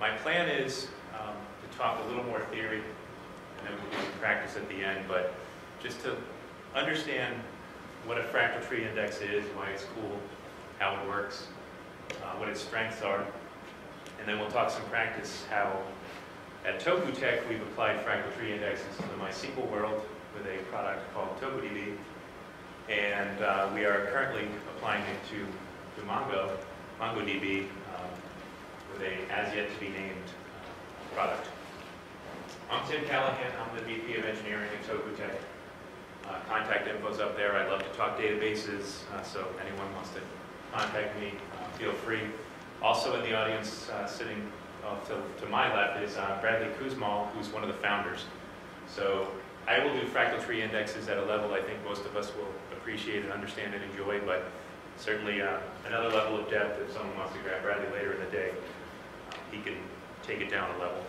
My plan is to talk a little more theory, and then we'll do some practice at the end, but just to understand what a fractal tree index is, why it's cool, how it works, what its strengths are, and then we'll talk some practice how at Tokutek we've applied fractal tree indexes to the MySQL world with a product called TokuDB, and we are currently applying it to MongoDB with a as yet to be named product. I'm Tim Callaghan, I'm the VP of Engineering at Tokutek. Contact info's up there. I'd love to talk databases, so if anyone wants to contact me, feel free. Also in the audience, sitting to my left is Bradley Kuszmaul, who's one of the founders. So I will do fractal tree indexes at a level I think most of us will appreciate and understand and enjoy, but certainly another level of depth. If someone wants to grab Bradley later in the day, he can take it down a level.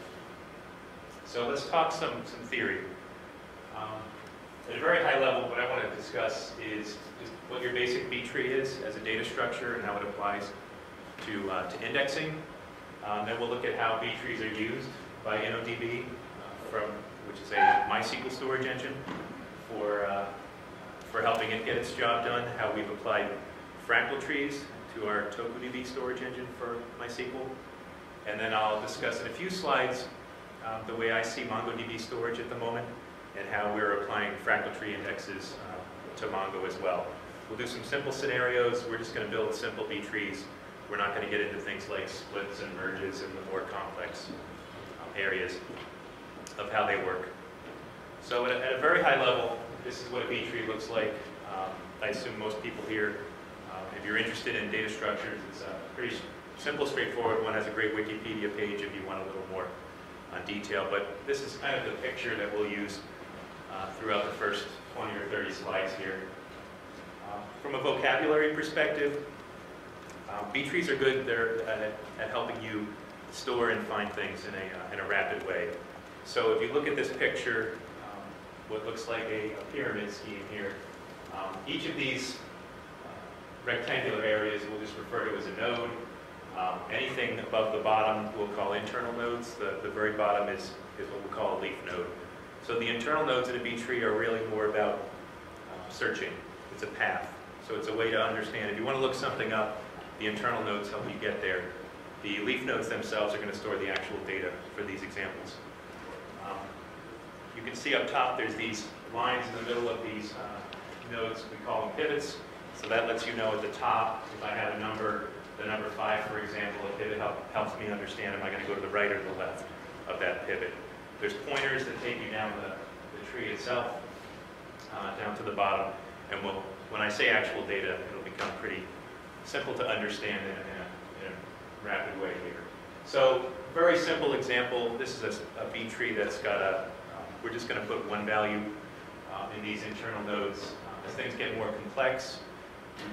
So let's talk some theory. At a very high level, what I want to discuss is what your basic B-tree is as a data structure and how it applies to indexing. Then we'll look at how B-trees are used by InnoDB, which is a MySQL storage engine, for helping it get its job done, how we've applied fractal trees to our TokuDB storage engine for MySQL. And then I'll discuss in a few slides the way I see MongoDB storage at the moment, and how we're applying fractal tree indexes to Mongo as well. We'll do some simple scenarios. We're just going to build simple B-trees. We're not going to get into things like splits and merges and the more complex areas of how they work. So at a very high level, this is what a B-tree looks like. I assume most people here, if you're interested in data structures, it's a pretty simple, straightforward one. Has a great Wikipedia page if you want a little more detail. But this is kind of the picture that we'll use throughout the first 20 or 30 slides here. From a vocabulary perspective, B-trees are good. They're at helping you store and find things in a rapid way. So if you look at this picture, what looks like a pyramid scheme here, each of these rectangular areas we'll just refer to as a node. Anything above the bottom we'll call internal nodes. The very bottom is what we call a leaf node. So the internal nodes in a B-tree are really more about searching. It's a path. So it's a way to understand. If you want to look something up, the internal nodes help you get there. The leaf nodes themselves are going to store the actual data for these examples. You can see up top there's these lines in the middle of these nodes. We call them pivots. So that lets you know at the top, if I have a number, the number 5, for example, a pivot helps me understand, am I going to go to the right or the left of that pivot. There's pointers that take you down the tree itself, down to the bottom. And when I say actual data, it'll become pretty simple to understand in a rapid way here. So very simple example. This is a B-tree that's got we're just going to put one value in these internal nodes. As things get more complex,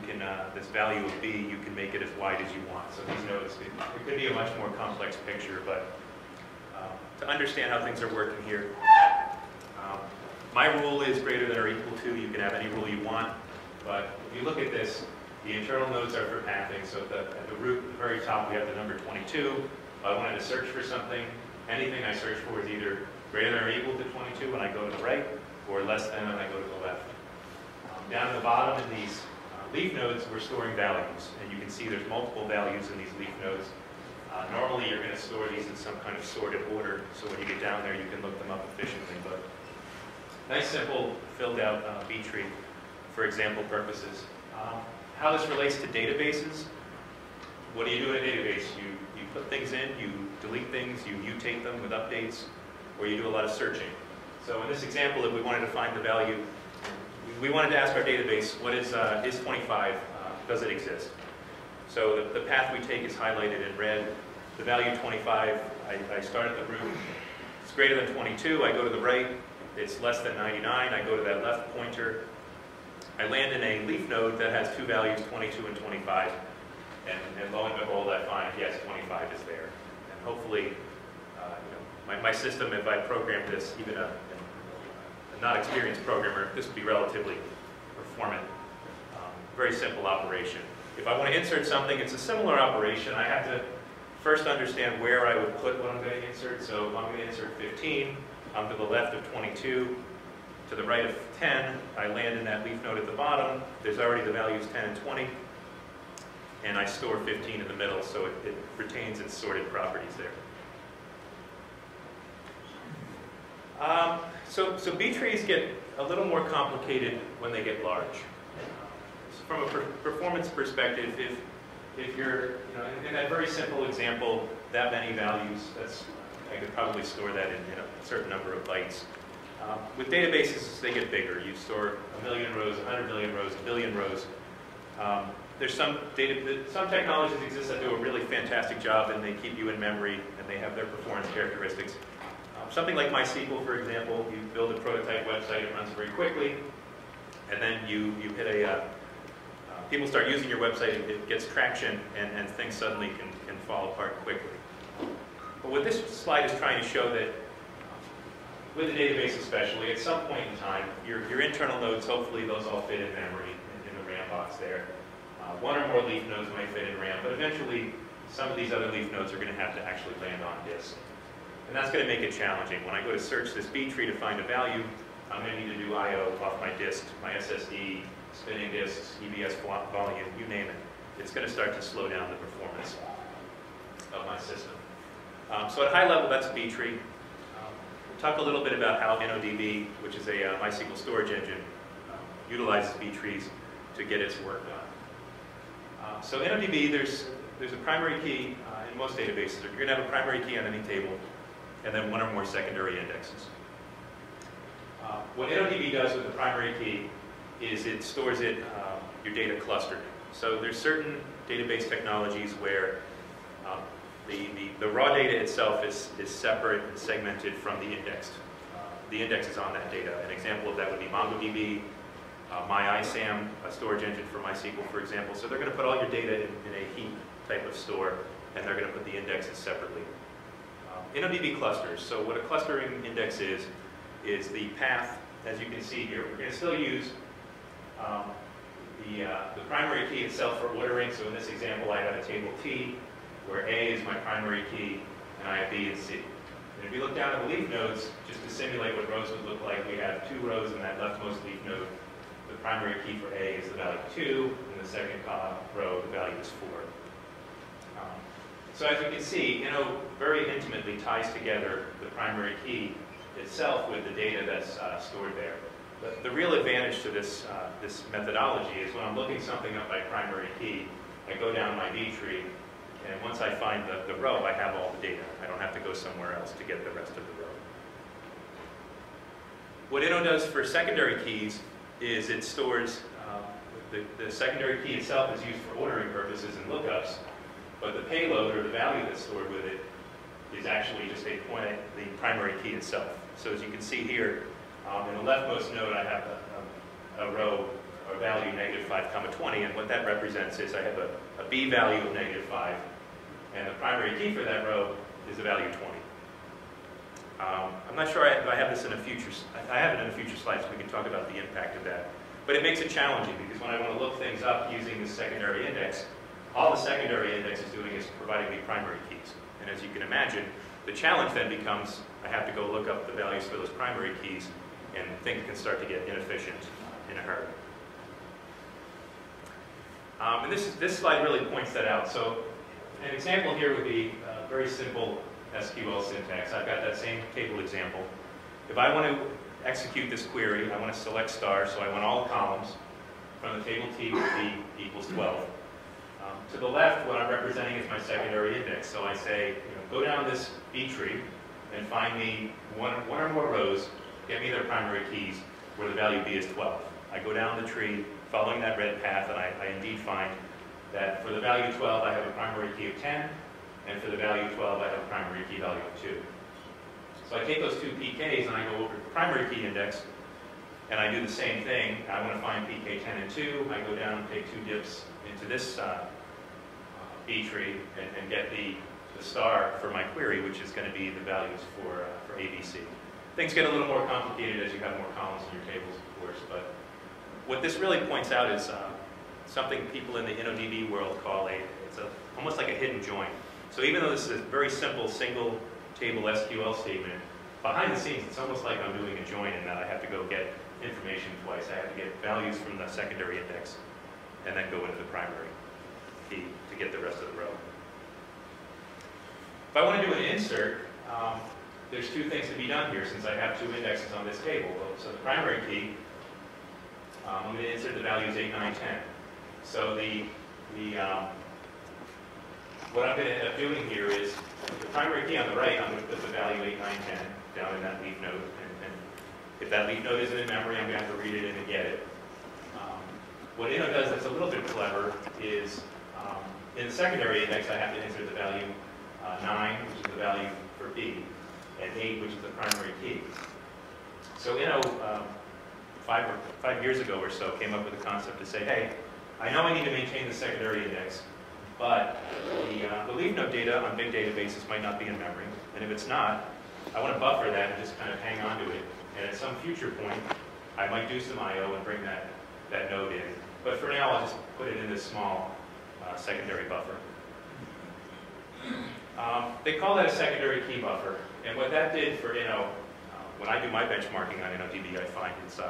you can, this value of B, you can make it as wide as you want. So these nodes, it could be a much more complex picture, but to understand how things are working here, my rule is greater than or equal to. You can have any rule you want, but if you look at this, the internal nodes are for pathing. So at the root, at the very top, we have the number 22. If I wanted to search for something, anything I search for is either greater than or equal to 22 when I go to the right, or less than when I go to the left. Down at the bottom in these leaf nodes, we're storing values, and you can see there's multiple values in these leaf nodes. Normally you're going to store these in some kind of sorted order, so when you get down there you can look them up efficiently, but nice simple filled out B-tree for example purposes. How this relates to databases, what do you do in a database? You put things in, you delete things, you mutate them with updates, or you do a lot of searching. So in this example, if we wanted to find the value, we wanted to ask our database, what is 25, does it exist? So the path we take is highlighted in red. The value 25, I start at the root. It's greater than 22, I go to the right. It's less than 99, I go to that left pointer. I land in a leaf node that has two values, 22 and 25. And lo and behold, I find, yes, 25 is there. And hopefully, my system, if I programmed this, even a not experienced programmer, this would be relatively performant. Very simple operation. If I want to insert something, it's a similar operation. I have to first understand where I would put what I'm going to insert. So I'm going to insert 15. I'm to the left of 22. To the right of 10, I land in that leaf node at the bottom. There's already the values 10 and 20. And I store 15 in the middle, so it retains its sorted properties there. So B-trees get a little more complicated when they get large. So from a performance perspective, if you're, in that very simple example, that many values, I could probably store that in a certain number of bytes. With databases, they get bigger. You store 1 million rows, 100 million rows, 1 billion rows. There's some technologies exist that do a really fantastic job, and they keep you in memory, and they have their performance characteristics. Something like MySQL, for example, you build a prototype website, it runs very quickly, and then you hit a, people start using your website, it gets traction, and things suddenly can fall apart quickly. But what this slide is trying to show that with the database especially, at some point in time, your internal nodes, hopefully those all fit in memory in the RAM box there. One or more leaf nodes might fit in RAM, but eventually some of these other leaf nodes are going to have to actually land on disk. And that's going to make it challenging. When I go to search this B-tree to find a value, I'm going to need to do I.O. off my disk, my SSD, spinning disks, EBS volume, you name it. It's going to start to slow down the performance of my system. So at a high level, that's a B-tree. We'll talk a little bit about how InnoDB, which is a MySQL storage engine, utilizes B-trees to get its work done. So InnoDB, there's a primary key in most databases. You're going to have a primary key on any table, and then one or more secondary indexes. What InnoDB does with the primary key is it stores your data clustered. So there's certain database technologies where the raw data itself is separate and segmented from the indexed. The index is on that data. An example of that would be MongoDB, MyISAM, a storage engine for MySQL, for example. So they're going to put all your data in a heap type of store, and they're going to put the indexes separately. InnoDB clusters. So what a clustering index is the path, as you can see here. We're going to still use the primary key itself for ordering. So in this example, I have a table T, where A is my primary key, and I have B and C. And if you look down at the leaf nodes, just to simulate what rows would look like, we have two rows in that leftmost leaf node. The primary key for A is the value 2, and the second row, the value is 4. So as you can see, very intimately ties together the primary key itself with the data that's stored there. But the real advantage to this methodology is when I'm looking something up by primary key, I go down my B-tree, and once I find the row, I have all the data. I don't have to go somewhere else to get the rest of the row. What Inno does for secondary keys is it stores, the secondary key itself is used for ordering purposes and lookups, but the payload, or the value that's stored with it, is actually just a point at the primary key itself. So as you can see here, in the leftmost node, I have a row or value -5, 20, and what that represents is I have a B value of -5, and the primary key for that row is the value 20. I'm not sure if I have this in a future. I have it in a future slide, so we can talk about the impact of that. But it makes it challenging because when I want to look things up using this secondary index, all the secondary index is doing is providing me primary keys. And as you can imagine, the challenge then becomes I have to go look up the values for those primary keys, and things can start to get inefficient in a hurry. And this slide really points that out. So an example here would be a very simple SQL syntax. I've got that same table example. If I want to execute this query, I want to select star, so I want all the columns from the table T with B equals 12. To the left, what I'm representing is my secondary index. So I say, go down this B tree and find me one or more rows, get me their primary keys, where the value B is 12. I go down the tree, following that red path, and I indeed find that for the value 12, I have a primary key of 10, and for the value 12, I have a primary key value of 2. So I take those two PKs, and I go over to the primary key index, and I do the same thing. I want to find PK 10 and 2. I go down and take two dips into this B-tree and get the star for my query, which is going to be the values for ABC. Things get a little more complicated as you have more columns in your tables, of course. But what this really points out is something people in the InnoDB world call it's almost like a hidden join. So even though this is a very simple single table SQL statement, behind the scenes it's almost like I'm doing a join in that I have to go get information twice. I have to get values from the secondary index and then go into the primary key to get the rest of the row. If I want to do an insert, there's two things to be done here since I have two indexes on this table. So the primary key, I'm going to insert the values 8, 9, 10. So what I'm going to end up doing here is the primary key on the right, I'm going to put the value 8, 9, 10 down in that leaf note. And if that leaf note isn't in memory, I'm going to have to read it in and get it. What Inno does that's a little bit clever is in the secondary index, I have to insert the value 9, which is the value for B, and 8, which is the primary key. So Inno, five years ago or so, came up with a concept to say, hey, I know I need to maintain the secondary index, but the leaf node data on big databases might not be in memory. And if it's not, I want to buffer that and just kind of hang on to it. And at some future point, I might do some I.O. and bring that node in. But for now, I'll just put it in this small secondary buffer. They call that a secondary key buffer. And what that did for Inno, when I do my benchmarking on InnoDB, I find it's,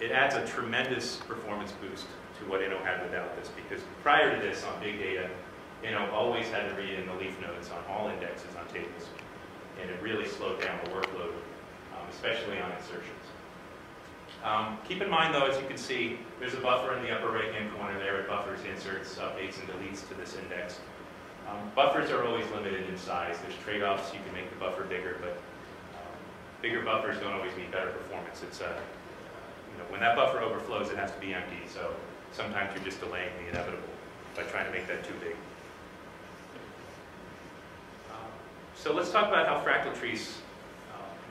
it adds a tremendous performance boost to what Inno had without this, because prior to this on big data, Inno always had to read in the leaf nodes on all indexes on tables, and it really slowed down the workload, especially on insertions. Keep in mind though, as you can see, there's a buffer in the upper right-hand corner there. It buffers inserts, updates, and deletes to this index. Buffers are always limited in size. There's trade-offs. You can make the buffer bigger, but bigger buffers don't always mean better performance. It's when that buffer overflows, it has to be empty. So sometimes you're just delaying the inevitable by trying to make that too big. So let's talk about how fractal trees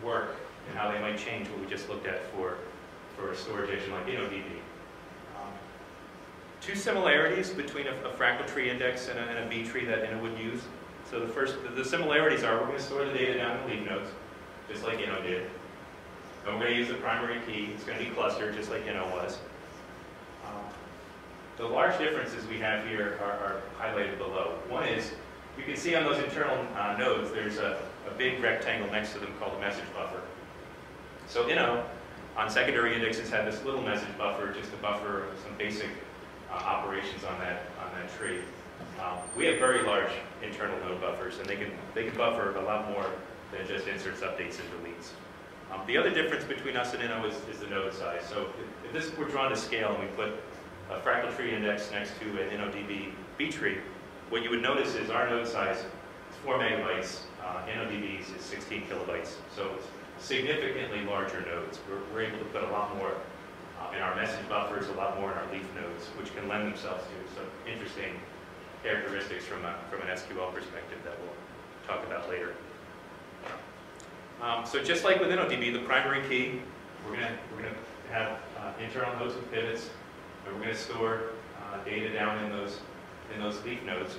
work and how they might change what we just looked at for a storage engine like InnoDB. Two similarities between a fractal tree index and a B-tree that Inno would use. So the similarities are we're going to store the data down in the leaf nodes, just like Inno did. And we're going to use the primary key. It's going to be clustered, just like Inno was. The large differences we have here are highlighted below. One is, you can see on those internal nodes, there's a big rectangle next to them called a message buffer. So Inno, on secondary indexes, had this little message buffer, just a buffer of some basic operations on that tree. We have very large internal node buffers, and they can buffer a lot more than just inserts, updates, and deletes. The other difference between us and Inno is the node size. So if this were drawn to scale and we put a fractal tree index next to an InnoDB B-tree, what you would notice is our node size is 4 megabytes, InnoDB's is 16 kilobytes. So it's significantly larger nodes. We're able to put a lot more in our message buffers, a lot more in our leaf nodes, which can lend themselves to some interesting characteristics from an SQL perspective that we'll talk about later. So just like with InnoDB, the primary key, we're going to have internal nodes with pivots, and we're going to store data down in those leaf nodes.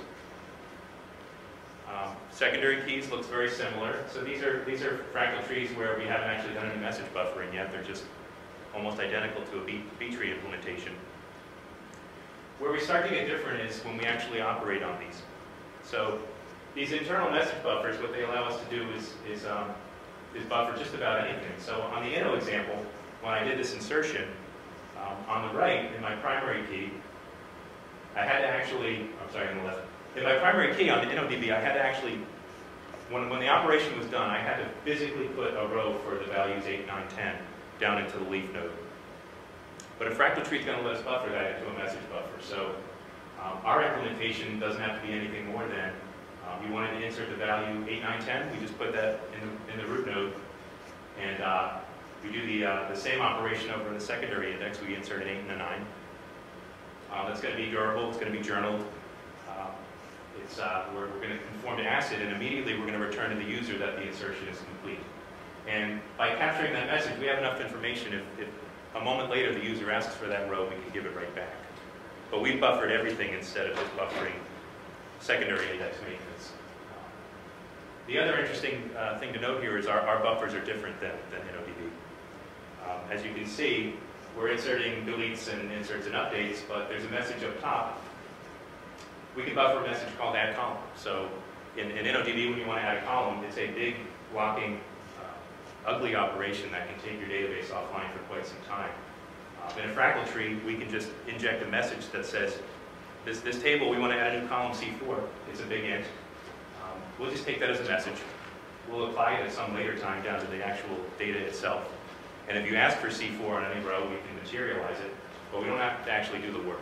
Secondary keys looks very similar. So these are fractal trees where we haven't actually done any message buffering yet. They're just almost identical to a B-tree implementation. Where we start to get different is when we actually operate on these. So these internal message buffers, what they allow us to do is buffer just about anything. So on the Inno example, when I did this insertion, on the right, in my primary key, I had to actually, I'm sorry, on the left. In my primary key on the InnoDB, I had to actually, when the operation was done, I had to physically put a row for the values 8, 9, 10 down into the leaf node. But a fractal tree is going to let us buffer that into a message buffer. So our implementation doesn't have to be anything more than we wanted to insert the value 8, 9, 10. We just put that in the root node. And we do the same operation over in the secondary index. We insert an 8 and a 9. That's going to be durable. It's going to be journaled. We're going to conform to ACID, and immediately we're going to return to the user that the insertion is complete. And by capturing that message, we have enough information. If a moment later the user asks for that row, we can give it right back. But we've buffered everything instead of just buffering secondary index maintenance. The other interesting thing to note here is our buffers are different than InnoDB. As you can see, we're inserting deletes and inserts and updates, but there's a message up top we can buffer a message called add column. So in InnoDB, when you want to add a column, it's a big, whopping, ugly operation that can take your database offline for quite some time. In a fractal tree, we can just inject a message that says, this table, we want to add a new column C4. It's a big int. We'll just take that as a message. We'll apply it at some later time down to the actual data itself. And if you ask for C4 on any row, we can materialize it, but we don't have to actually do the work.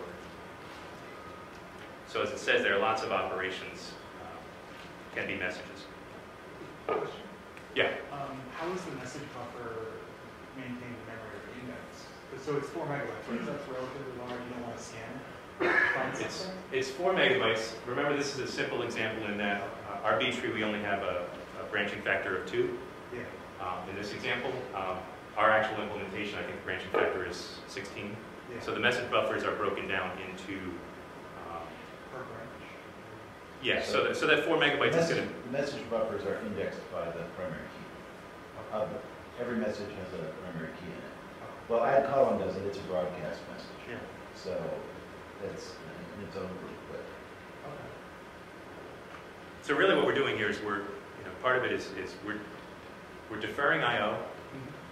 So as it says, there are lots of operations can be messages. Yeah? How is the message buffer maintained in memory or indexed? So it's 4 megabytes, right? That's relatively large. You don't want to scan it? It's 4 megabytes. Remember, this is a simple example in that our B-tree, we only have a branching factor of 2. Yeah. In this example, our actual implementation, I think the branching factor is 16. Yeah. So the message buffers are broken down into per branch. Yeah, so that 4 megabytes is going to... The message buffers are indexed by the primary key. Every message has a primary key in it. Well, add column does it. It's a broadcast message. Yeah. So that's in its own group. But... Okay. So really what we're doing here is part of it is we're deferring I.O.,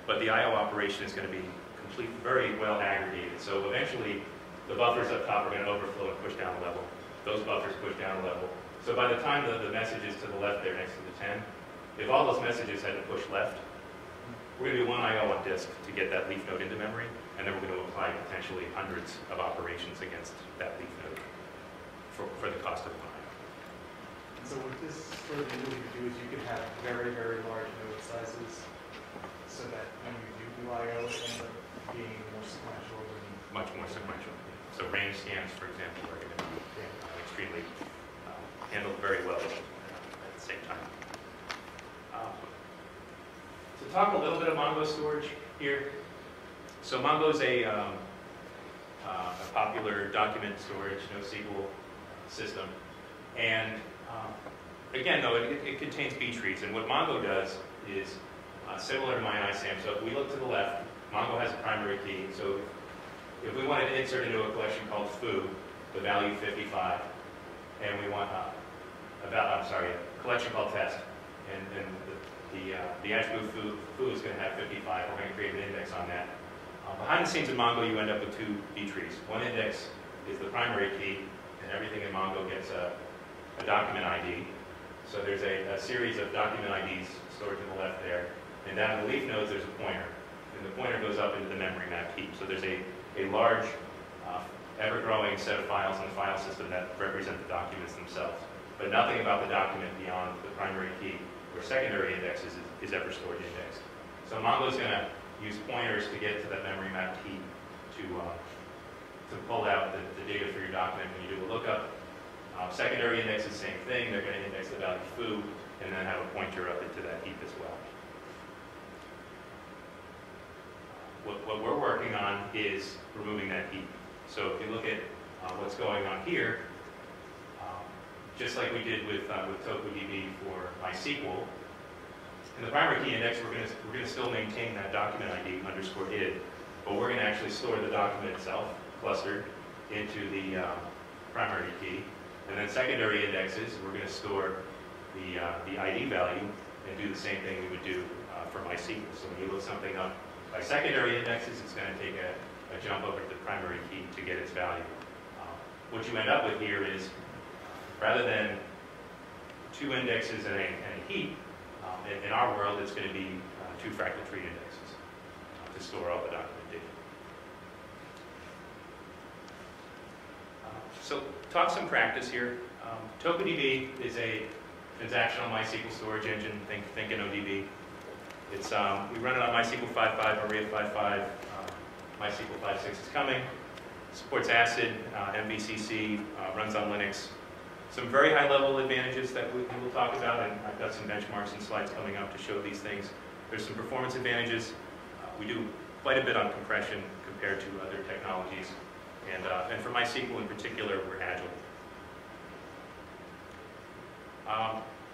but the I.O. operation is going to be complete, very well aggregated. So eventually, the buffers up top are going to overflow and push down a level. Those buffers push down a level. So by the time the message is to the left there next to the 10, if all those messages had to push left, we're going to do 1 I.O. on disk to get that leaf node into memory, and then we're going to apply potentially hundreds of operations against that leaf node for the cost of 1 I.O. So what this sort of thing you do is you can have very, very large node sizes so that when you do I.O., it ends up being more sequential. Much more sequential. Yeah. So range scans, for example, are going to be extremely handled very well at the same time. So talk a little bit of Mongo storage here. So Mongo is a popular document storage, NoSQL system. And again, though, it contains B-trees. And what Mongo does is similar to MyISAM. So if we look to the left, Mongo has a primary key. So if we wanted to insert into a collection called foo, the value 55, and we want a collection called test, and the attribute foo is going to have 55. We're going to create an index on that. Behind the scenes in Mongo, you end up with 2 B-trees. One index is the primary key, and everything in Mongo gets a document ID. So there's a series of document IDs stored to the left there. And down in the leaf nodes, there's a pointer. And the pointer goes up into the memory map heap. So there's a large, ever-growing set of files in the file system that represent the documents themselves. But nothing about the document beyond the primary key or secondary indexes is ever stored indexed. So Mongo's going to use pointers to get to that memory map heap to pull out the data for your document when you do a lookup. Secondary index is the same thing. They're going to index the value foo and then have a pointer up into that heap as well. What we're working on is removing that heap. So if you look at what's going on here, just like we did with TokuDB for MySQL, in the primary key index, we're going to still maintain that document ID underscore id, but we're going to actually store the document itself clustered into the primary key. And then secondary indexes, we're going to store the ID value and do the same thing we would do for MySQL. So when you look something up by secondary indexes, it's going to take a jump over to the primary key to get its value. What you end up with here is, rather than 2 indexes and a heap, in our world, it's going to be 2 fractal tree indexes to store all the document data. So talk some practice here. TokuDB is a transactional MySQL storage engine. Think InnoDB. It's we run it on MySQL 5.5, Array 5.5. MySQL 5.6 is coming. Supports ACID, MVCC, runs on Linux. Some very high-level advantages that we will talk about, and I've got some benchmarks and slides coming up to show these things. There's some performance advantages. We do quite a bit on compression compared to other technologies. And for MySQL in particular, we're agile.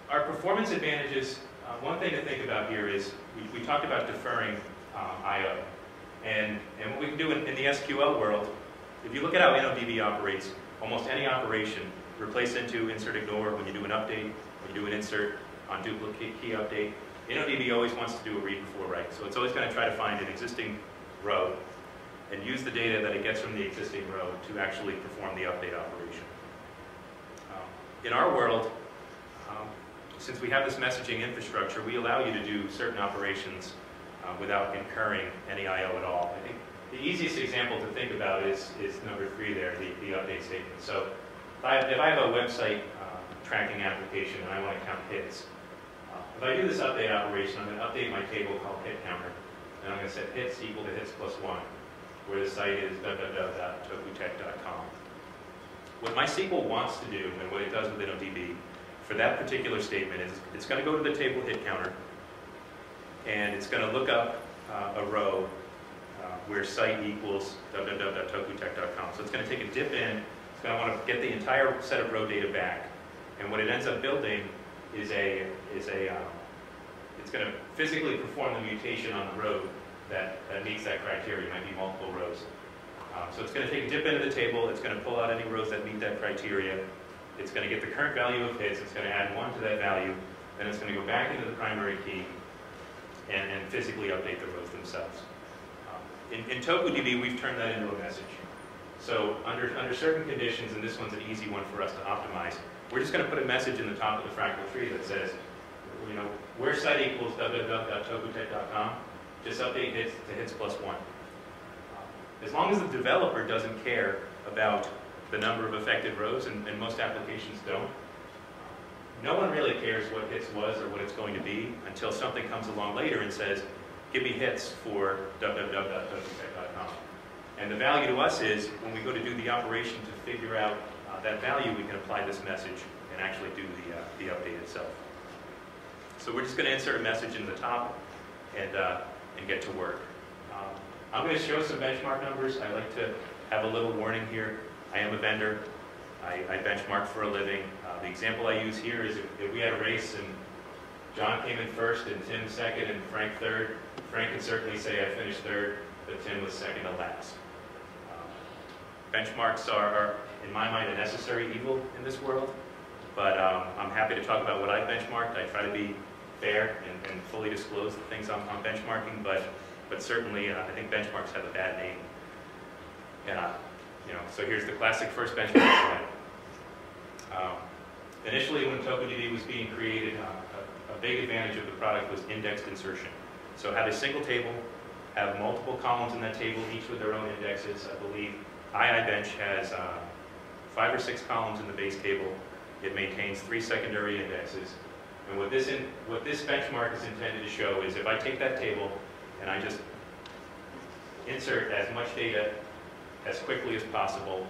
Our performance advantages, one thing to think about here is we talked about deferring I.O. And what we can do in the SQL world, if you look at how InnoDB operates, almost any operation replace into, insert, ignore, when you do an update, when you do an insert, on duplicate key update. InnoDB always wants to do a read before write, so it's always going to try to find an existing row and use the data that it gets from the existing row to actually perform the update operation. In our world, since we have this messaging infrastructure, we allow you to do certain operations without incurring any I.O. at all. I think the easiest example to think about is number 3 there, the update statement. So if I have a website tracking application and I want to count hits, if I do this update operation, I'm going to update my table called hit counter, and I'm going to set hits equal to hits +1, where the site is www.tokutek.com. What MySQL wants to do, and what it does with InnoDB, for that particular statement is it's going to go to the table hit counter, and it's going to look up a row where site equals www.tokutek.com. So it's going to take a dip in, it's going to want to get the entire set of row data back, and what it ends up building is it's going to physically perform the mutation on the row that meets that criteria. It might be multiple rows. So it's going to take a dip into the table, it's going to pull out any rows that meet that criteria, it's going to get the current value of hits, it's going to add 1 to that value, then it's going to go back into the primary key and physically update the rows themselves. In TokuDB, we've turned that into a message. So under certain conditions, and this one's an easy one for us to optimize, we're just going to put a message in the top of the Fractal Tree that says, you know, where site equals www.tokutek.com, just update hits to hits +1. As long as the developer doesn't care about the number of affected rows, and most applications don't, no one really cares what hits was or what it's going to be until something comes along later and says, give me hits for www.tokutek.com. And the value to us is, when we go to do the operation to figure out that value, we can apply this message and actually do the update itself. So we're just going to insert a message in the top and get to work. I'm going to show some benchmark numbers. I like to have a little warning here. I am a vendor. I benchmark for a living. The example I use here is if we had a race and John came in first and Tim second and Frank third, Frank can certainly say I finished third, but Tim was second to last. Benchmarks are, in my mind, a necessary evil in this world, but I'm happy to talk about what I benchmarked. I try to be fair and fully disclose the things I'm benchmarking, but certainly I think benchmarks have a bad name. You know, so here's the classic first benchmark. Initially, when TokuDB was being created, a big advantage of the product was indexed insertion. So have a single table, have multiple columns in that table, each with their own indexes. I believe IIBench has 5 or 6 columns in the base table. It maintains 3 secondary indexes. And what this benchmark is intended to show is if I take that table and I just insert as much data as quickly as possible,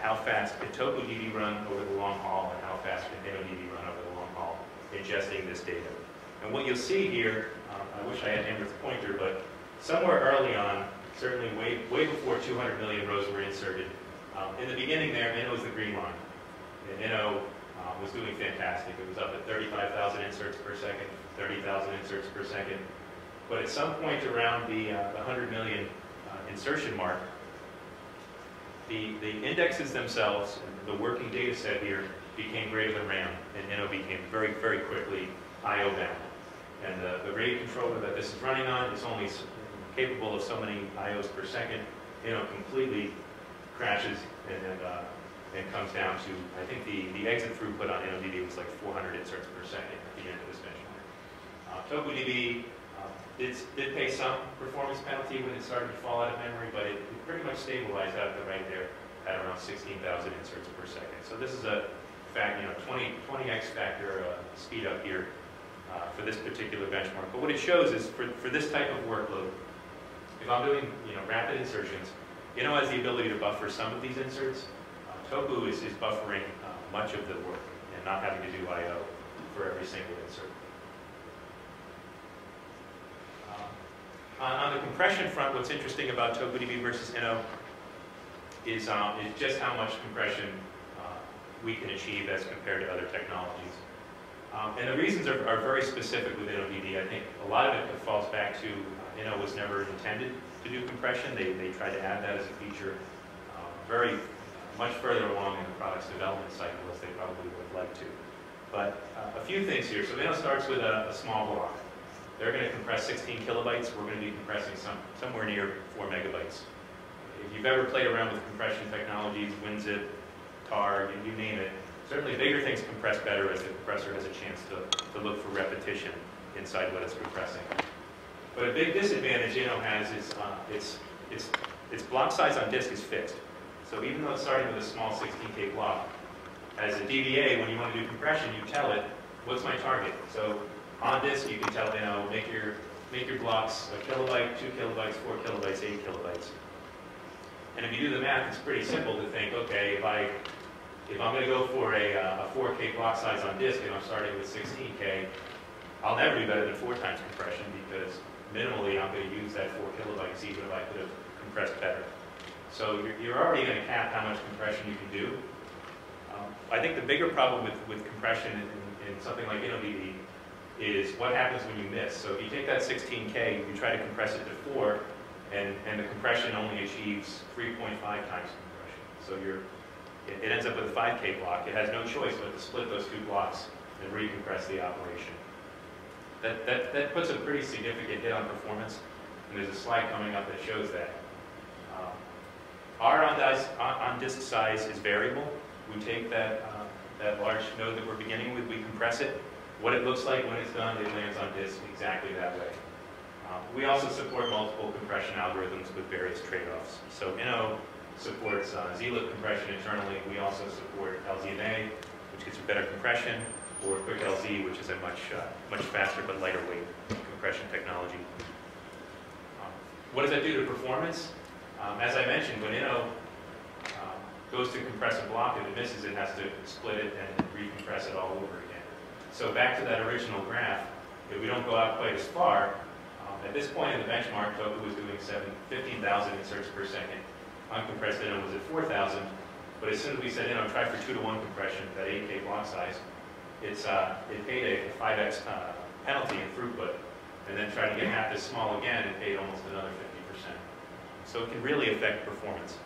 how fast can TokuDB run over the long haul and how fast can InnoDB run over the long haul ingesting this data. And what you'll see here, I wish I had Amber's pointer, but somewhere early on, certainly way before 200 million rows were inserted, in the beginning there, Inno was the green line. And Inno was doing fantastic. It was up at 35,000 inserts per second, 30,000 inserts per second. But at some point around the 100 million insertion mark, the indexes themselves, the working data set here, became greater than RAM, and Inno became very, very quickly I.O. bound. And the RAID controller that this is running on is only capable of so many I.O.s per second. Inno completely crashes and comes down to, I think the exit throughput on InnoDB was like 400 inserts per second at the end of this benchmark. TokuDB did pay some performance penalty when it started to fall out of memory, but it pretty much stabilized out of the right there at around 16,000 inserts per second. So this is a fact, you know, 20x factor speed up here for this particular benchmark. But what it shows is for this type of workload, if I'm doing, you know, rapid insertions, you know, has the ability to buffer some of these inserts. Toku is buffering much of the work and not having to do I.O. for every single insert. On the compression front, what's interesting about TokuDB versus Inno is just how much compression we can achieve as compared to other technologies. And the reasons are very specific with InnoDB. I think a lot of it falls back to Inno was never intended to do compression. They tried to add that as a feature. Very much further along in the product's development cycle as they probably would have liked to. But a few things here. So now it starts with a small block. They're going to compress 16 kilobytes. We're going to be compressing somewhere near 4 megabytes. If you've ever played around with compression technologies, WinZip, TAR, you name it, certainly bigger things compress better as the compressor has a chance to look for repetition inside what it's compressing. But a big disadvantage Inno has is its block size on disk is fixed. So even though it's starting with a small 16K block, as a DVA, when you want to do compression, you tell it, what's my target? So on disk, you can tell Inno, make your blocks a kilobyte, 2 kilobytes, 4 kilobytes, 8 kilobytes. And if you do the math, it's pretty simple to think, okay, if I'm going to go for a 4K block size on disk and I'm starting with 16K, I'll never do better than 4 times compression because minimally I'm going to use that 4 kilobytes even if I could have compressed better. So you're already going to cap how much compression you can do. I think the bigger problem with compression in something like InnoDB is what happens when you miss. So if you take that 16K, you try to compress it to 4, and the compression only achieves 3.5 times compression. So it ends up with a 5K block. It has no choice but to split those two blocks and recompress the operation. That puts a pretty significant hit on performance, and there's a slide coming up that shows that. R on disk size is variable. We take that large node that we're beginning with, we compress it. What it looks like when it's done, it lands on disk exactly that way. We also support multiple compression algorithms with various trade-offs. So Inno supports ZLIB compression internally. We also support LZMA, which gets you better compression, or QuickLZ, which is a much faster but lighter weight compression technology. What does that do to performance? As I mentioned, when Inno goes to compress a block, if it misses, it has to split it and recompress it all over again. So back to that original graph, if we don't go out quite as far, at this point in the benchmark, Toku was doing 15,000 inserts per second. Uncompressed Inno was at 4,000, but as soon as we said Inno, try for 2-to-1 compression, that 8K block size, it paid a 5x penalty in throughput, and then tried to get half this small again, it paid almost another 50%. So it can really affect performance,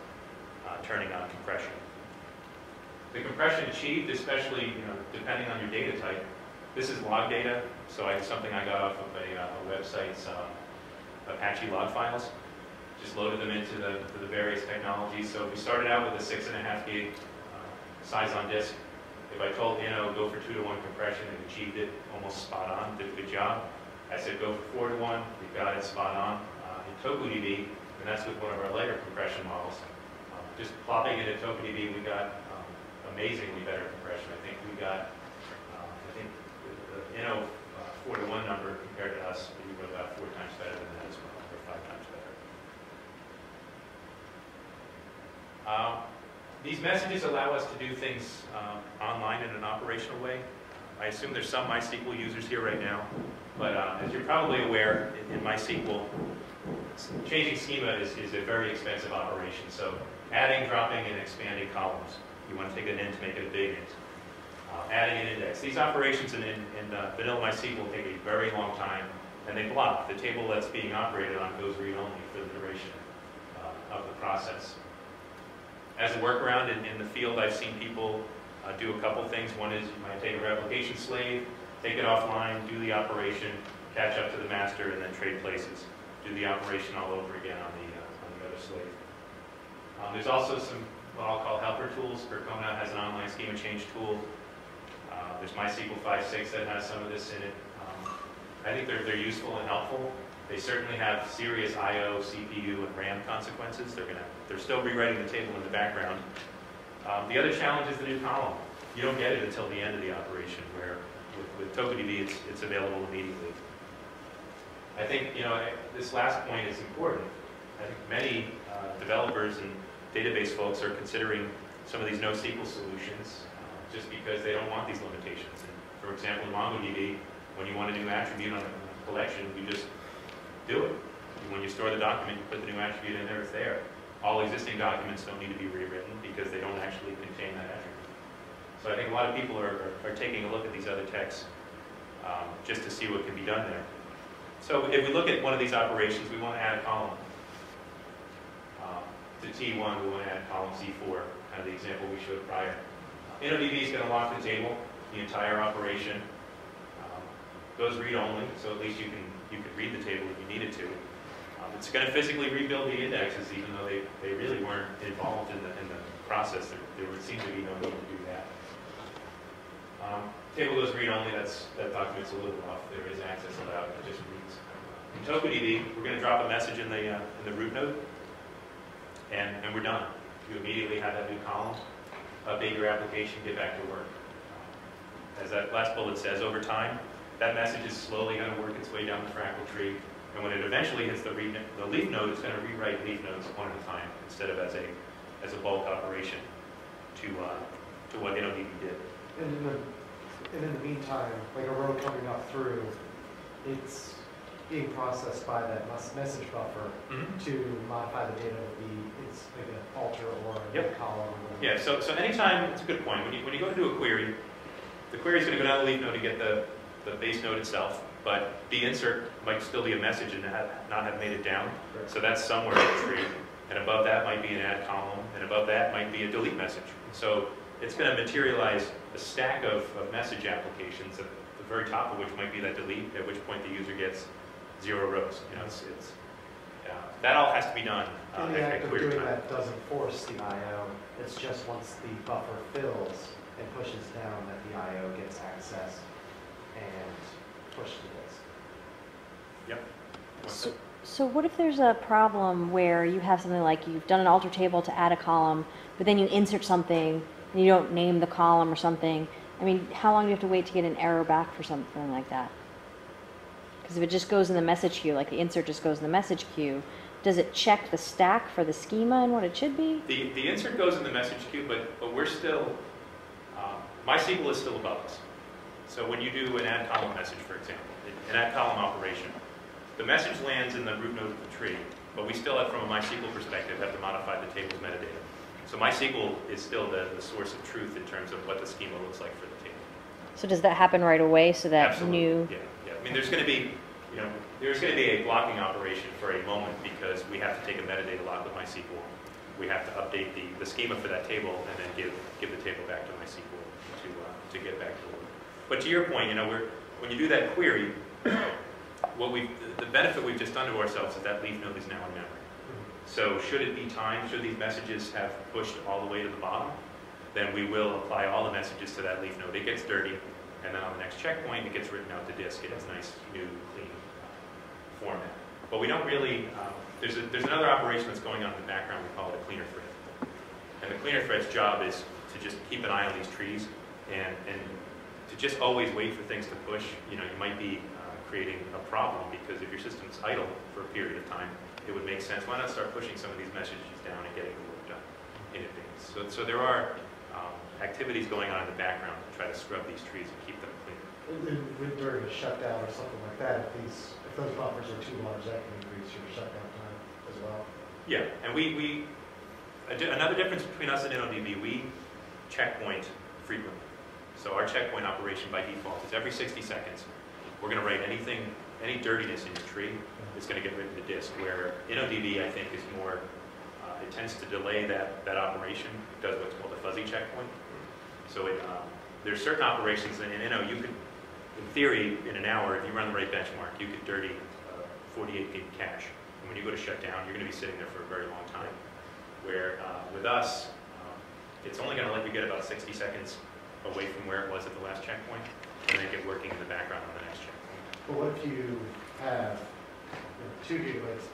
turning on compression. The compression achieved, especially depending on your data type, this is log data, so something I got off of a website's Apache log files. Just loaded them into the various technologies. So if we started out with a 6.5 gig size on disk, if I told Inno go for 2-to-1 compression, it achieved it almost spot on, did a good job. I said go for 4-to-1, we got it spot on in TokuDB, and that's with one of our lighter compression models. Just plopping it in TokuDB, we got amazingly better compression. I think we got, the Inno 4-to-1 number compared to us, we were about 4 times better than that as well, or 5 times better. These messages allow us to do things online in an operational way. I assume there's some MySQL users here right now, but as you're probably aware, in MySQL, changing schema is a very expensive operation. So adding, dropping, and expanding columns. You want to take an int, make it a big int. Adding an index. These operations in vanilla MySQL take a very long time, and they block. The table that's being operated on goes read-only for the duration of the process. As a workaround in the field, I've seen people do a couple things. One is you might take a replication slave, take it offline, do the operation, catch up to the master, and then trade places. Do the operation all over again on the other slave. There's also some what I'll call helper tools. Percona has an online schema change tool. There's MySQL 5.6 that has some of this in it. I think they're useful and helpful. They certainly have serious I/O, CPU, and RAM consequences. They're still rewriting the table in the background. The other challenge is the new column. You don't get it until the end of the operation, where with TokuDB it's available immediately. I think this last point is important. I think many developers and database folks are considering some of these NoSQL solutions just because they don't want these limitations. And for example, in MongoDB, when you want a new attribute on a collection, you just do it. When you store the document, you put the new attribute in there, it's there. All existing documents don't need to be rewritten because they don't actually contain that attribute. So I think a lot of people are taking a look at these other texts just to see what can be done there. So if we look at one of these operations, we want to add a column. To T1, we want to add column C4, kind of the example we showed prior. InnoDB is going to lock the table, the entire operation. Goes read-only, so at least you can read the table if you needed to. It's going to physically rebuild the indexes, even though they really weren't involved in the process. There would seem to be no need to do that. Table goes read-only. That document's a little rough. There is access allowed. It just reads. In TokuDB, we're going to drop a message in the root node, and we're done. You immediately have that new column, update your application, get back to work. As that last bullet says, over time, that message is slowly going to work its way down the Fractal tree, and when it eventually hits the leaf node, it's going to rewrite leaf nodes one at a time instead of as a bulk operation to what InnoDB did. And in the meantime, like a row coming up through, it's being processed by that message buffer to modify the data to be it's like an alter or a column. Or yeah. So anytime, it's a good point. When you go to do a query, the query is going to go down the leaf node to get the base node itself, but the insert might still be a message and not have made it down. Right. So that's somewhere in the tree. And above that might be an add column, and above that might be a delete message. So it's going to materialize a stack of message applications, at the very top of which might be that delete, at which point the user gets 0 rows. You know, that all has to be done. And the act of doing that doesn't force the I.O. It's just once the buffer fills and pushes down that the I.O. gets accessed and push to this. Yep. So what if there's a problem where you have something like you've done an alter table to add a column, but then you insert something and you don't name the column or something? I mean, how long do you have to wait to get an error back for something like that? Because if it just goes in the message queue, like the insert just goes in the message queue, does it check the stack for the schema and what it should be? The insert goes in the message queue, but we're still, MySQL is still above us. So when you do an add column message, for example, an add column operation, the message lands in the root node of the tree, but we still have, from a MySQL perspective, have to modify the table's metadata. So MySQL is still the source of truth in terms of what the schema looks like for the table. So does that happen right away? So that absolutely. New? Yeah. I mean, there's going to be, you know, there's going to be a blocking operation for a moment because we have to take a metadata log with MySQL. We have to update the schema for that table and then give the table back to MySQL to get back to work. But to your point, you know, when you do that query, the benefit we've just done to ourselves is that leaf node is now in memory. So should it be time, should these messages have pushed all the way to the bottom, then we will apply all the messages to that leaf node. It gets dirty, and then on the next checkpoint, it gets written out to disk. It has a nice, new, clean format. But we don't really, there's another operation that's going on in the background. We call it a cleaner thread. And the cleaner thread's job is to just keep an eye on these trees and to just always wait for things to push. You know, you might be creating a problem because if your system's idle for a period of time, it would make sense. Why not start pushing some of these messages down and getting the work done in advance? So there are activities going on in the background to try to scrub these trees and keep them clean. With during a shutdown or something like that, if those buffers are too large, that can increase your shutdown time as well. Yeah, and another difference between us and InnoDB, we checkpoint frequently. So our checkpoint operation by default is every 60 seconds. We're going to write anything, any dirtiness in your tree, it's going to get rid of the disk. Where InnoDB, I think, is more, it tends to delay that operation. It does what's called a fuzzy checkpoint. So there's certain operations that in Inno, you could, in theory, in an hour, if you run the right benchmark, you could dirty 48 gig cache. And when you go to shut down, you're going to be sitting there for a very long time. Where with us, it's only going to let you get about 60 seconds away from where it was at the last checkpoint, and then get working in the background on the next checkpoint. But what if you have 2 gigabytes,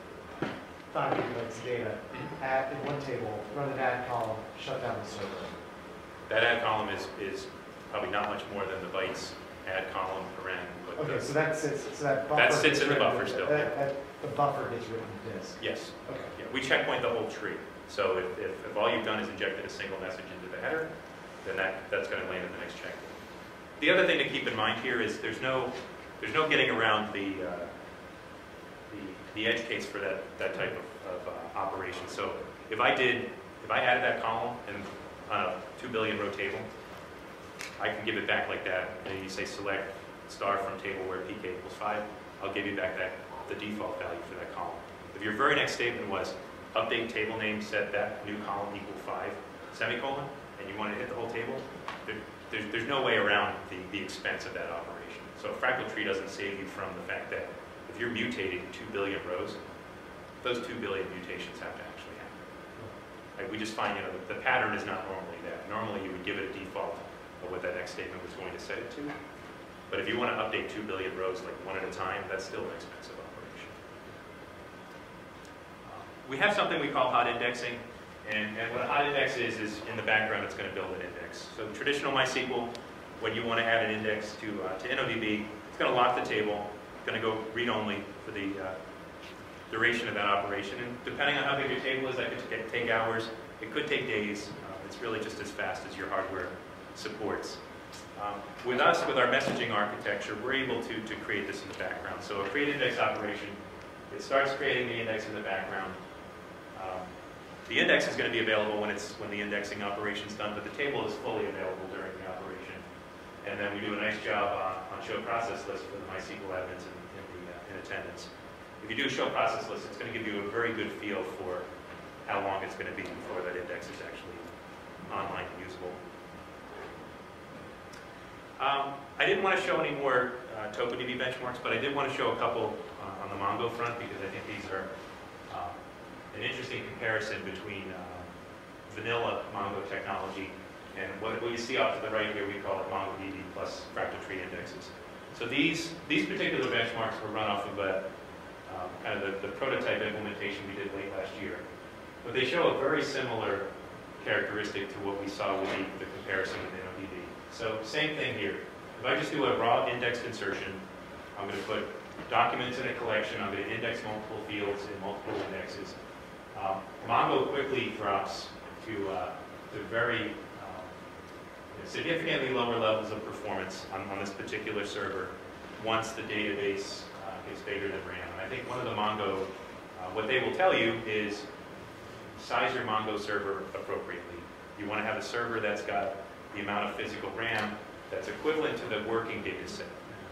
5 gigabytes of data in one table, run an add column, shut down the server? That add column is probably not much more than the bytes add column paren. But okay, so that sits. So that buffer. That sits in the buffer still. The buffer is written to disk. Yes. Okay. Yeah, we checkpoint the whole tree. So if all you've done is injected a single message into the header, then that's going to land at the next checkpoint. The other thing to keep in mind here is there's no getting around the edge case for that type of operation. So if I added that column and on a 2 billion row table, I can give it back like that. And you say select star from table where pk equals 5. I'll give you back the default value for that column. If your very next statement was update table name set that new column equal 5, semicolon, and you want to hit the whole table, there's no way around the expense of that operation. So a fractal tree doesn't save you from the fact that if you're mutating 2 billion rows, those 2 billion mutations have to actually happen. Like we just find, you know, the pattern is not normally that. Normally you would give it a default of what that next statement was going to set it to. But if you want to update 2 billion rows like one at a time, that's still an expensive operation. We have something we call hot indexing. And what a hot index is in the background it's going to build an index. So traditional MySQL, when you want to add an index to InnoDB, it's going to lock the table, it's going to go read-only for the duration of that operation. And depending on how big your table is, that could take hours. It could take days. It's really just as fast as your hardware supports. With us, with our messaging architecture, we're able to create this in the background. So a create index operation, it starts creating the index in the background. The index is going to be available when the indexing operation is done, but the table is fully available during the operation. And then we do a nice job on show process list for the MySQL admins in attendance. If you do a show process list, it's going to give you a very good feel for how long it's going to be before that index is actually online and usable. I didn't want to show any more TokuDB benchmarks, but I did want to show a couple on the Mongo front because I think these are an interesting comparison between vanilla Mongo technology and what you see off to the right here. We call it MongoDB plus fractal tree indexes. So these particular benchmarks were run off of kind of the prototype implementation we did late last year. But they show a very similar characteristic to what we saw with the comparison with InnoDB. So same thing here. If I just do a raw indexed insertion, I'm going to put documents in a collection, I'm going to index multiple fields in multiple indexes. Mongo quickly drops to very significantly lower levels of performance on this particular server once the database gets bigger than RAM. And I think one of the Mongo, what they will tell you is size your Mongo server appropriately. You want to have a server that's got the amount of physical RAM that's equivalent to the working data set.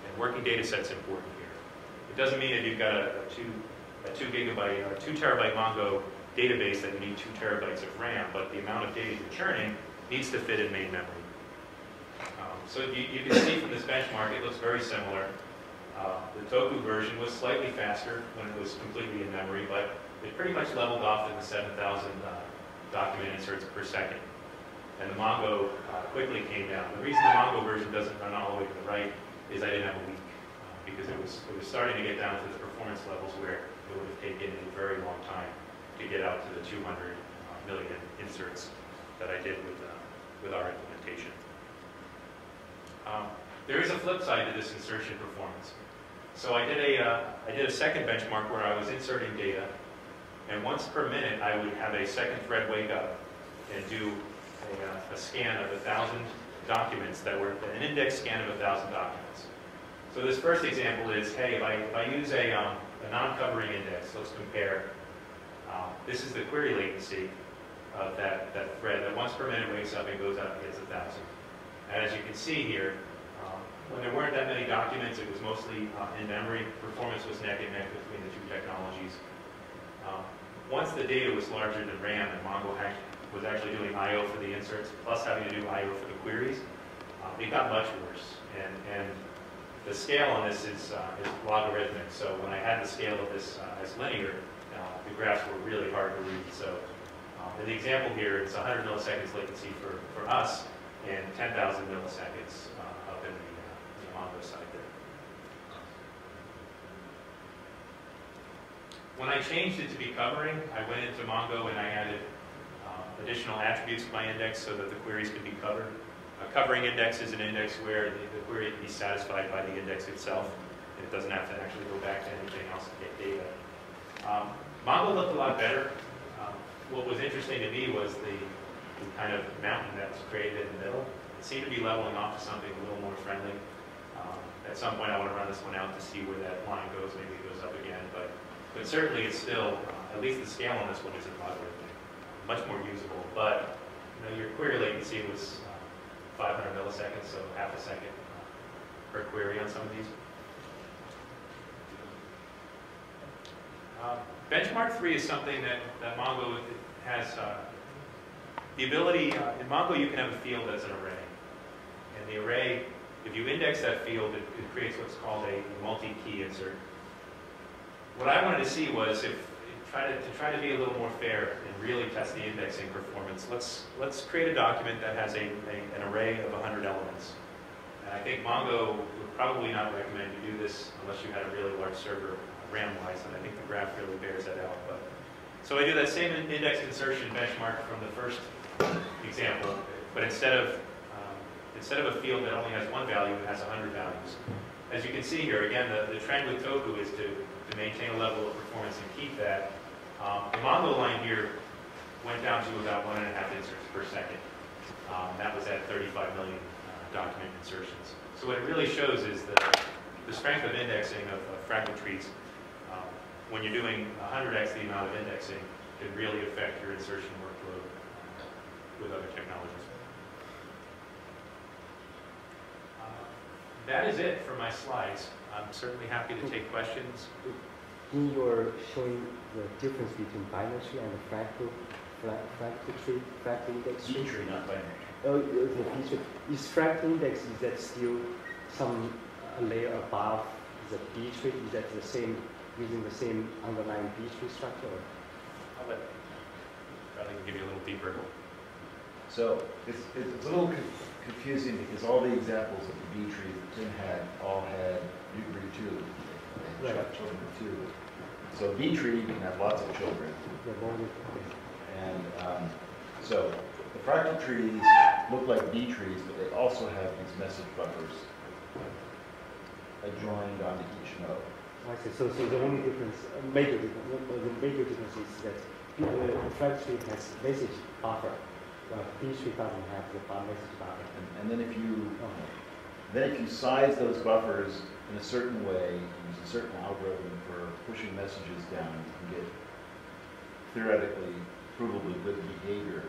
And working data set's important here. It doesn't mean that you've got a two terabyte Mongo database that you need 2 terabytes of RAM, but the amount of data you're churning needs to fit in main memory. So you can see from this benchmark, it looks very similar. The Toku version was slightly faster when it was completely in memory, but it pretty much leveled off in the 7,000 document inserts per second. And the Mongo quickly came down. The reason the Mongo version doesn't run all the way to the right is I didn't have a week because it was starting to get down to the performance levels where it would have taken a very long time to get out to the 200 million inserts that I did with our implementation. There is a flip side to this insertion performance. So I did a second benchmark where I was inserting data, and once per minute I would have a second thread wake up and do a scan of 1,000 documents that were an index scan of 1,000 documents. So this first example is, hey, if I use a non-covering index, let's compare. This is the query latency of that thread that once per minute wakes up and goes out and hits 1,000. And as you can see here, when there weren't that many documents, it was mostly in memory. Performance was neck and neck between the two technologies. Once the data was larger than RAM and Mongo was actually doing I.O. for the inserts, plus having to do I.O. for the queries, it got much worse. And the scale on this is logarithmic. So when I had the scale of this as linear, the graphs were really hard to read. So in the example here, it's 100 milliseconds latency for us and 10,000 milliseconds up in the Mongo side there. When I changed it to be covering, I went into Mongo and I added additional attributes to my index so that the queries could be covered. A covering index is an index where the query can be satisfied by the index itself. It doesn't have to actually go back to anything else to get data. Mongo looked a lot better. What was interesting to me was the kind of mountain that was created in the middle. It seemed to be leveling off to something a little more friendly. At some point I want to run this one out to see where that line goes. Maybe it goes up again, but certainly it's still, at least the scale on this one isn't logarithmic. Much more usable, but you know, your query latency was 500 milliseconds, so half a second per query on some of these. Benchmark 3 is something that Mongo has The ability, in Mongo you can have a field as an array. And the array, if you index that field, it creates what's called a multi-key insert. What I wanted to see was if, to try to be a little more fair and really test the indexing performance, let's create a document that has an array of 100 elements. And I think Mongo would probably not recommend you do this unless you had a really large server RAM-wise, and I think the graph really bears that out. But, so I do that same index insertion benchmark from the first example, but instead of a field that only has one value, it has 100 values. As you can see here, again, the trend with Toku is to maintain a level of performance and keep that. The Mongo line here went down to about 1.5 inserts per second. That was at 35 million document insertions. So what it really shows is the strength of indexing of fractal trees. When you're doing 100x the amount of indexing, it can really affect your insertion workload with other technologies. That is it for my slides. I'm certainly happy to take questions. In your showing the difference between binary tree and the fractal index tree? B-tree, not binary tree. Oh, the B-tree. Is fractal index, is that still some layer above the B-tree? Is that the same, using the same underlying B-tree structure? I'll let Bradley give you a little deeper. So it's a little confusing because all the examples of the B-tree that Tim had all had nuclear 2 and children 2. So B-tree, you can have lots of children. And so the fractal trees look like B-trees, but they also have these message buffers adjoined onto each node. I see. So the only difference, the major difference is that the fractal tree has message buffer. B-tree doesn't have the message buffer. And then if you size those buffers in a certain way, use a certain algorithm for pushing messages down, you can get theoretically, provably good behavior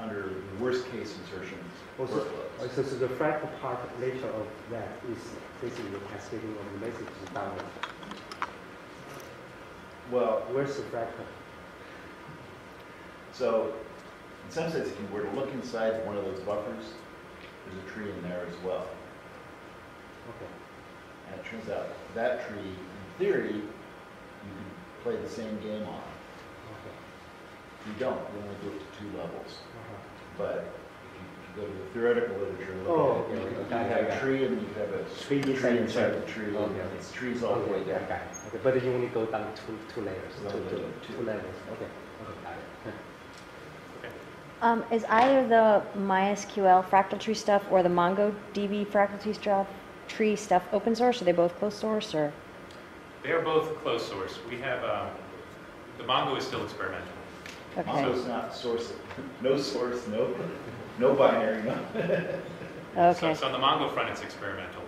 under the worst case insertion workloads. So the fractal part later of that is basically the cascading of the messages downward. Well, where's the fractal? So, in some sense, if you were to look inside one of those buffers, there's a tree in there as well. Okay. And it turns out that tree, in theory, you can play the same game on. Okay. You don't. You only do it to two levels. But if you go to the theoretical literature, you have a tree, and you have a tree inside the tree. And it's trees all the way down. Okay. But you only go down two layers. Two levels. Okay. Got it. Is either the MySQL fractal tree stuff or the MongoDB fractal tree stuff open source? Are they both closed source? Or they are both closed source. We have the Mongo is still experimental. Okay. Mongo is not source, no binary. Okay. So on the Mongo front, it's experimental.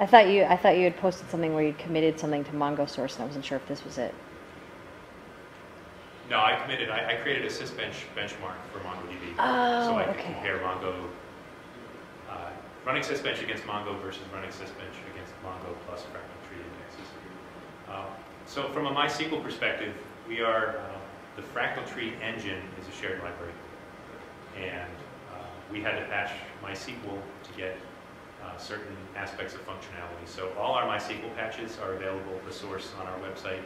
I thought you had posted something where you committed something to Mongo source, and I wasn't sure if this was it. No, I committed. I created a sysbench benchmark for MongoDB, so I could compare Mongo running sysbench against Mongo versus running sysbench against Mongo plus fractal tree indexes. So from a MySQL perspective, we are the fractal tree engine is a shared library, and we had to patch MySQL to get certain aspects of functionality. So all our MySQL patches are available to source on our website.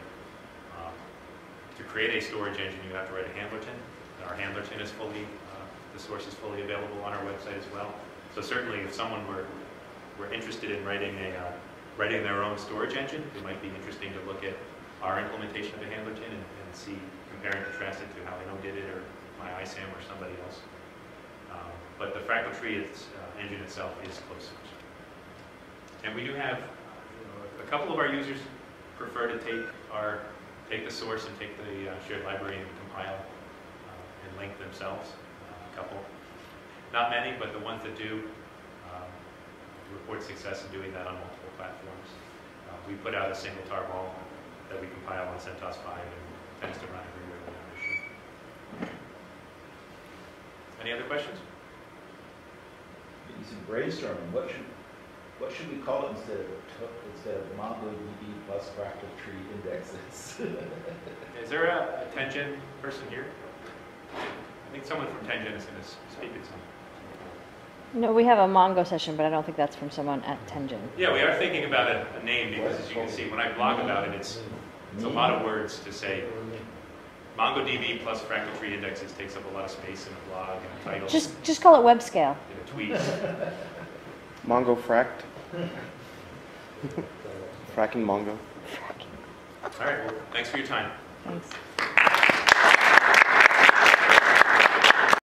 To create a storage engine, you have to write a Handlerton. And our Handlerton is fully, the source is fully available on our website as well. So certainly, if someone were interested in writing writing their own storage engine, it might be interesting to look at our implementation of a Handlerton and see, compare and contrast it to how Inno did it or MyISAM or somebody else. But the fractal tree engine itself is closed source. And we do have a couple of our users prefer to take the source and take the shared library and compile and link themselves, a couple. Not many, but the ones that do report success in doing that on multiple platforms. We put out a single tarball that we compile on CentOS 5 and tends to run everywhere without issue. Any other questions? You said brainstorming. What should we call it instead of MongoDB plus fractal tree indexes? Is there a 10gen person here? I think someone from 10gen is going to speak at some point. No, we have a Mongo session, but I don't think that's from someone at 10gen. Yeah, we are thinking about a name because, as you can see, when I blog about it, it's a lot of words to say. MongoDB plus Fractal Tree indexes takes up a lot of space in a blog and a title. Just call it web scale. In a tweet. Mongo fract. Fracking Mongo. All right. Well, thanks for your time. Thanks.